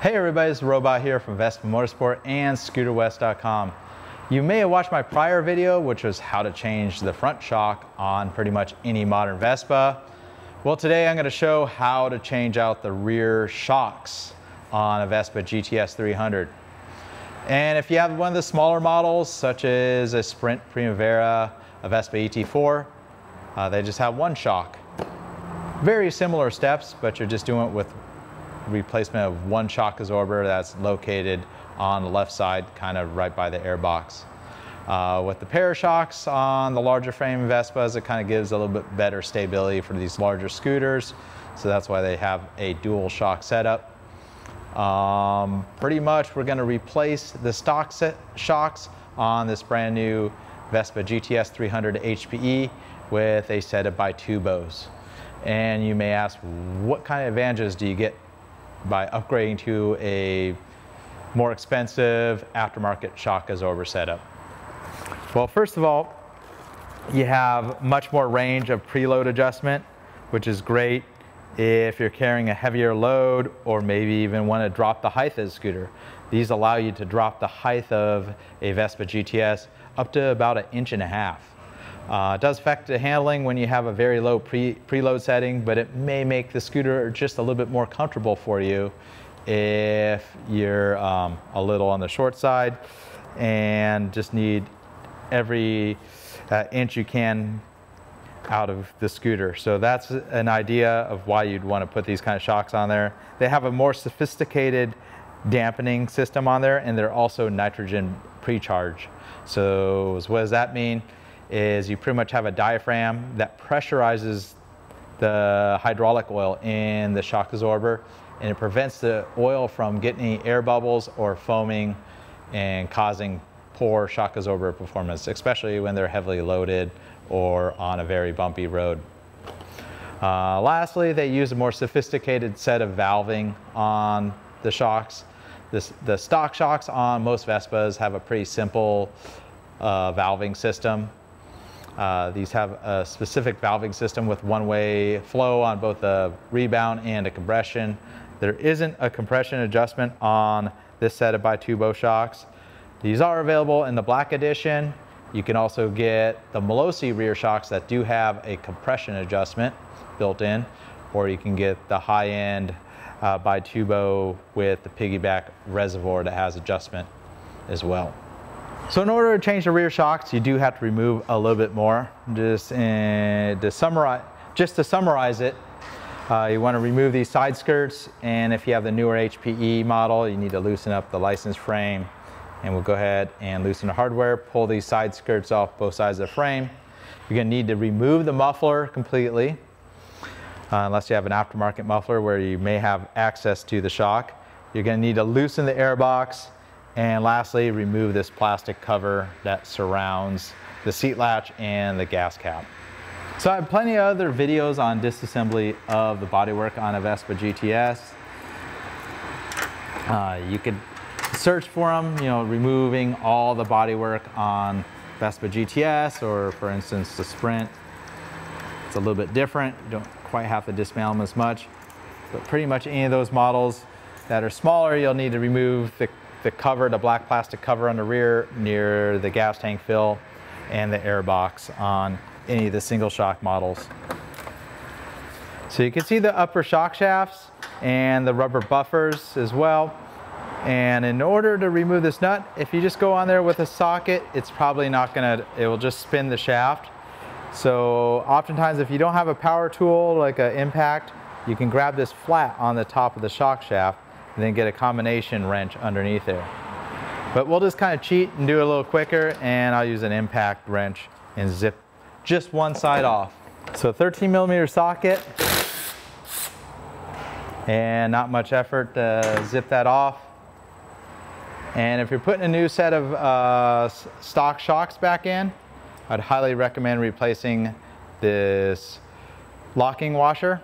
Hey everybody, it's Robot here from Vespa Motorsport and scooterwest.com. You may have watched my prior video, which was how to change the front shock on pretty much any modern Vespa. Well, today I'm going to show how to change out the rear shocks on a Vespa GTS 300. And if you have one of the smaller models, such as a Sprint Primavera, a Vespa ET4, they just have one shock. Very similar steps, but you're just doing it with replacement of one shock absorber that's located on the left side, kind of right by the airbox. With the parashocks on the larger frame Vespas, it kind of gives a little bit better stability for these larger scooters, so that's why they have a dual shock setup. Pretty much we're going to replace the stock set shocks on this brand new Vespa GTS 300 HPE with a set of Bitubos. And you may ask, what kind of advantages do you get by upgrading to a more expensive aftermarket shock absorber setup? Well, first of all, you have much more range of preload adjustment, which is great if you're carrying a heavier load or maybe even want to drop the height of the scooter. These allow you to drop the height of a Vespa GTS up to about 1.5 inches. It does affect the handling when you have a very low preload setting, but it may make the scooter just a little bit more comfortable for you if you're a little on the short side and just need every inch you can out of the scooter. So that's an idea of why you'd want to put these kind of shocks on there. They have a more sophisticated dampening system on there, and they're also nitrogen pre-charged. So what does that mean? Is you pretty much have a diaphragm that pressurizes the hydraulic oil in the shock absorber, and it prevents the oil from getting any air bubbles or foaming and causing poor shock absorber performance, especially when they're heavily loaded or on a very bumpy road. Lastly, they use a more sophisticated set of valving on the shocks. The stock shocks on most Vespas have a pretty simple valving system. These have a specific valving system with one-way flow on both a rebound and a compression. There isn't a compression adjustment on this set of Bitubo shocks. These are available in the Black Edition. You can also get the Malossi rear shocks that do have a compression adjustment built in, or you can get the high-end Bitubo with the piggyback reservoir that has adjustment as well. So in order to change the rear shocks, you do have to remove a little bit more. Just to summarize it, you want to remove these side skirts, and if you have the newer HPE model, you need to loosen up the license frame, and we'll go ahead and loosen the hardware, pull these side skirts off both sides of the frame. You're going to need to remove the muffler completely, unless you have an aftermarket muffler where you may have access to the shock. You're going to need to loosen the airbox. And lastly, remove this plastic cover that surrounds the seat latch and the gas cap. So I have plenty of other videos on disassembly of the bodywork on a Vespa GTS. You could search for them, removing all the bodywork on Vespa GTS, or for instance, the Sprint. It's a little bit different. You don't quite have to dismantle them as much, but pretty much any of those models that are smaller, you'll need to remove the cover, the black plastic cover on the rear near the gas tank fill and the airbox on any of the single shock models. So you can see the upper shock shafts and the rubber buffers as well. And in order to remove this nut, if you just go on there with a socket, it's probably not gonna, it will just spin the shaft. So oftentimes if you don't have a power tool like an impact, you can grab this flat on the top of the shock shaft and then get a combination wrench underneath there. But we'll just kind of cheat and do it a little quicker, and I'll use an impact wrench and zip just one side off. So 13mm socket, and not much effort to zip that off. And if you're putting a new set of stock shocks back in, I'd highly recommend replacing this locking washer.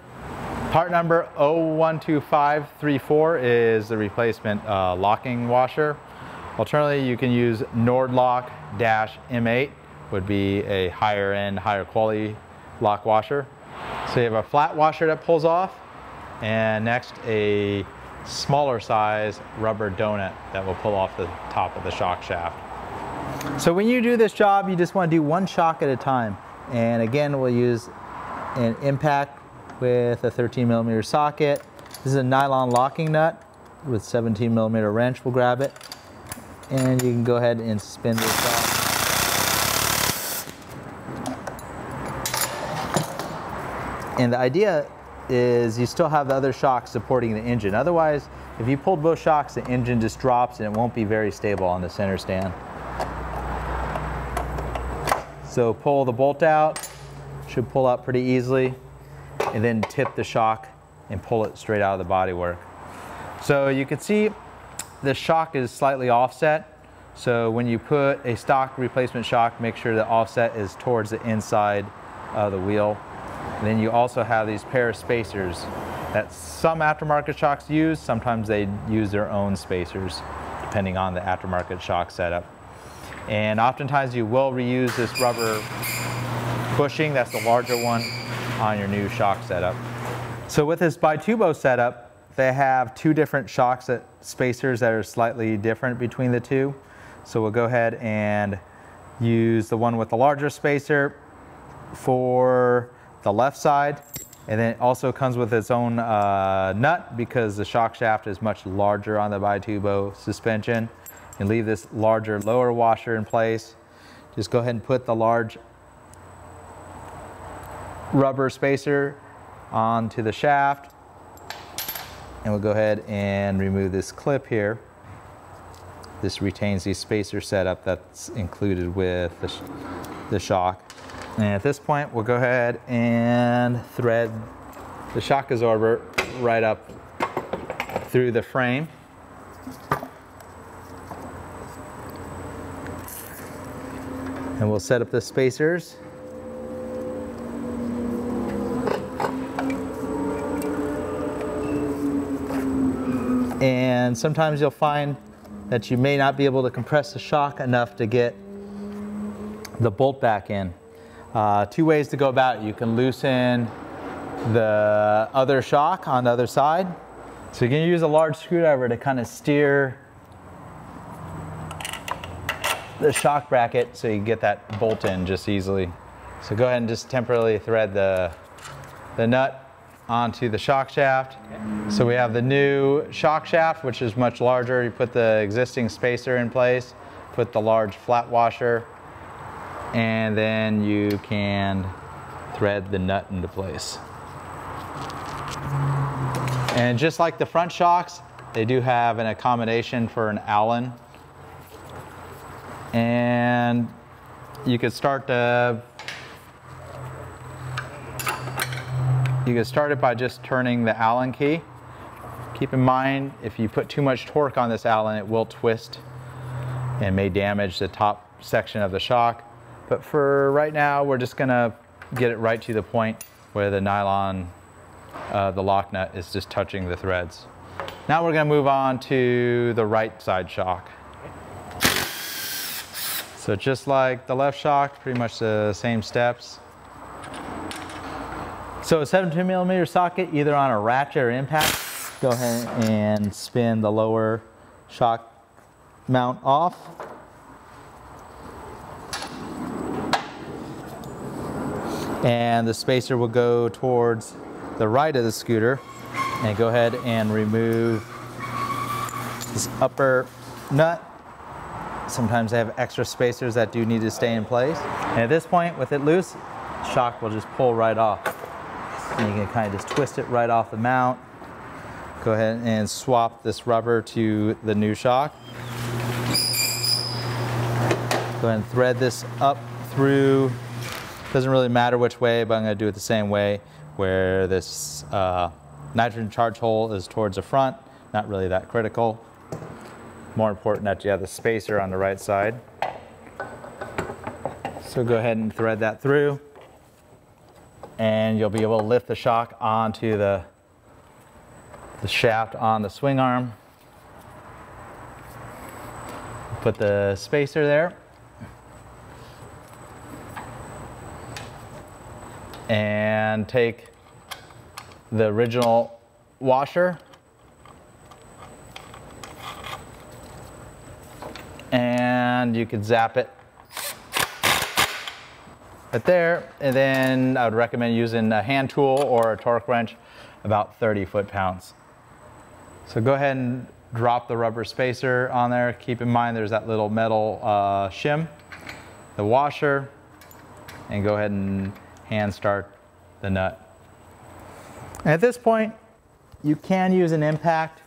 Part number 012534 is the replacement locking washer. Alternatively, you can use Nordlock -M8, would be a higher end, higher quality lock washer. So you have a flat washer that pulls off, and next a smaller size rubber donut that will pull off the top of the shock shaft. So when you do this job, you just want to do one shock at a time. And again, we'll use an impact with a 13mm socket. This is a nylon locking nut with 17mm wrench. We'll grab it and you can go ahead and spin this off. And the idea is you still have the other shock supporting the engine. Otherwise, if you pulled both shocks, the engine just drops and it won't be very stable on the center stand. So pull the bolt out, should pull out pretty easily, and then tip the shock and pull it straight out of the bodywork. So you can see the shock is slightly offset. So when you put a stock replacement shock, make sure the offset is towards the inside of the wheel. And then you also have these pair of spacers that some aftermarket shocks use. Sometimes they use their own spacers, depending on the aftermarket shock setup. And oftentimes you will reuse this rubber bushing, that's the larger one, on your new shock setup. So with this Bitubo setup, they have two different shocks at spacers that are slightly different between the two. So we'll go ahead and use the one with the larger spacer for the left side, and then it also comes with its own nut because the shock shaft is much larger on the Bitubo suspension. And leave this larger lower washer in place. Just go ahead and put the large rubber spacer onto the shaft, and we'll go ahead and remove this clip here. This retains the spacer setup that's included with the shock. And at this point, we'll go ahead and thread the shock absorber right up through the frame. And we'll set up the spacers. And sometimes you'll find that you may not be able to compress the shock enough to get the bolt back in. Two ways to go about it. You can loosen the other shock on the other side. So you can use a large screwdriver to kind of steer the shock bracket so you get that bolt in just easily. So go ahead and just temporarily thread the nut onto the shock shaft. Okay. So we have the new shock shaft, which is much larger. You put the existing spacer in place, put the large flat washer, and then you can thread the nut into place. And just like the front shocks, they do have an accommodation for an Allen. And you could start to, you could start it by just turning the Allen key. Keep in mind, if you put too much torque on this Allen, it will twist and may damage the top section of the shock. But for right now, we're just gonna get it right to the point where the nylon, the lock nut is just touching the threads. Now we're gonna move on to the right side shock. So just like the left shock, pretty much the same steps. So a 17mm socket, either on a ratchet or impact, go ahead and spin the lower shock mount off. And the spacer will go towards the right of the scooter. And go ahead and remove this upper nut. Sometimes they have extra spacers that do need to stay in place. And at this point, with it loose, the shock will just pull right off. And you can kind of just twist it right off the mount. Go ahead and swap this rubber to the new shock. Go ahead and thread this up through. Doesn't really matter which way, but I'm going to do it the same way, where this nitrogen charge hole is towards the front. Not really that critical. More important that you have the spacer on the right side. So go ahead and thread that through, and you'll be able to lift the shock onto the shaft on the swing arm. Put the spacer there. And take the original washer and you could zap it right there. And then I would recommend using a hand tool or a torque wrench, about 30 foot-pounds. So go ahead and drop the rubber spacer on there. Keep in mind there's that little metal shim, the washer, and go ahead and hand start the nut. And at this point, you can use an impact.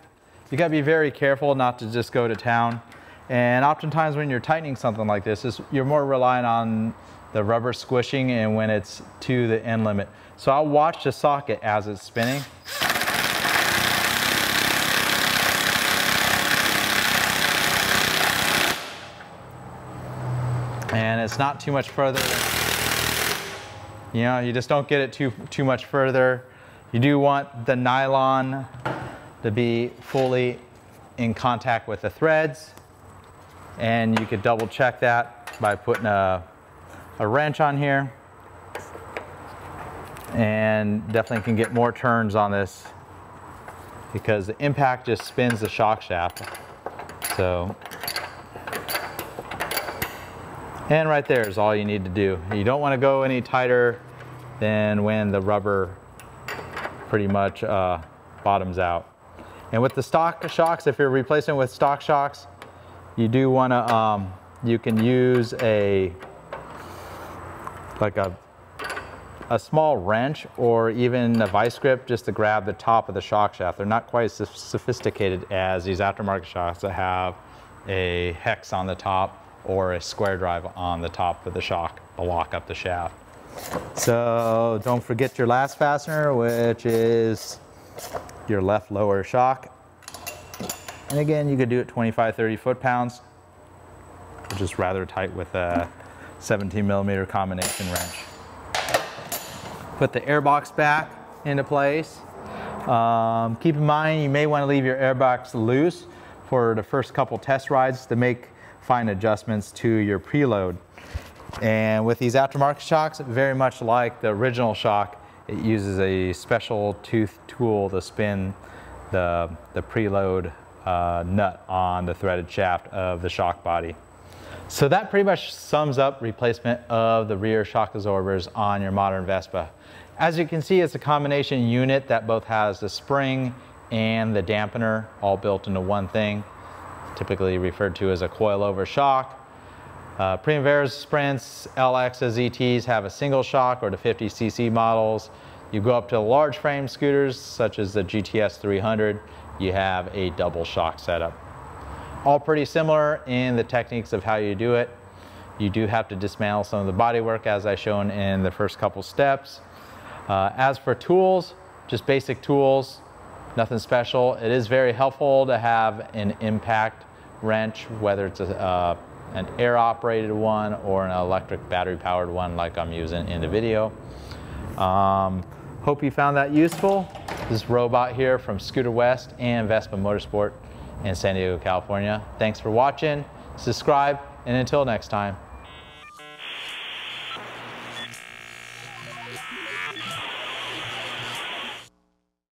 You gotta be very careful not to just go to town. And oftentimes when you're tightening something like this, you're more reliant on the rubber squishing and when it's to the end limit. So I'll watch the socket as it's spinning. And it's not too much further. You know, you just don't get it too much further. You do want the nylon to be fully in contact with the threads. And you could double check that by putting a wrench on here. And definitely can get more turns on this because the impact just spins the shock shaft. So, and right there is all you need to do. You don't want to go any tighter than when the rubber pretty much bottoms out. And with the stock shocks, if you're replacing with stock shocks, you do want to, you can use a small wrench or even a vice grip just to grab the top of the shock shaft. They're not quite as sophisticated as these aftermarket shocks that have a hex on the top or a square drive on the top of the shock to lock up the shaft. So don't forget your last fastener, which is your left lower shock. And again, you could do it 25, 30 foot-pounds, which is rather tight with a 17 millimeter combination wrench. Put the airbox back into place. Keep in mind, you may want to leave your airbox loose for the first couple test rides to make fine adjustments to your preload. And with these aftermarket shocks, very much like the original shock, it uses a special tooth tool to spin the preload nut on the threaded shaft of the shock body. So that pretty much sums up replacement of the rear shock absorbers on your modern Vespa. As you can see, it's a combination unit that both has the spring and the dampener all built into one thing, typically referred to as a coilover shock. Primavera's, Sprints, LX's, ETs have a single shock, or the 50cc models. You go up to large frame scooters, such as the GTS 300, you have a double shock setup. All pretty similar in the techniques of how you do it. You do have to dismantle some of the bodywork as I've shown in the first couple steps. As for tools, just basic tools, nothing special. It is very helpful to have an impact wrench, whether it's an air-operated one or an electric battery-powered one like I'm using in the video. Hope you found that useful. This is Robot here from Scooter West and Vespa Motorsport in San Diego, California. Thanks for watching, subscribe, and until next time.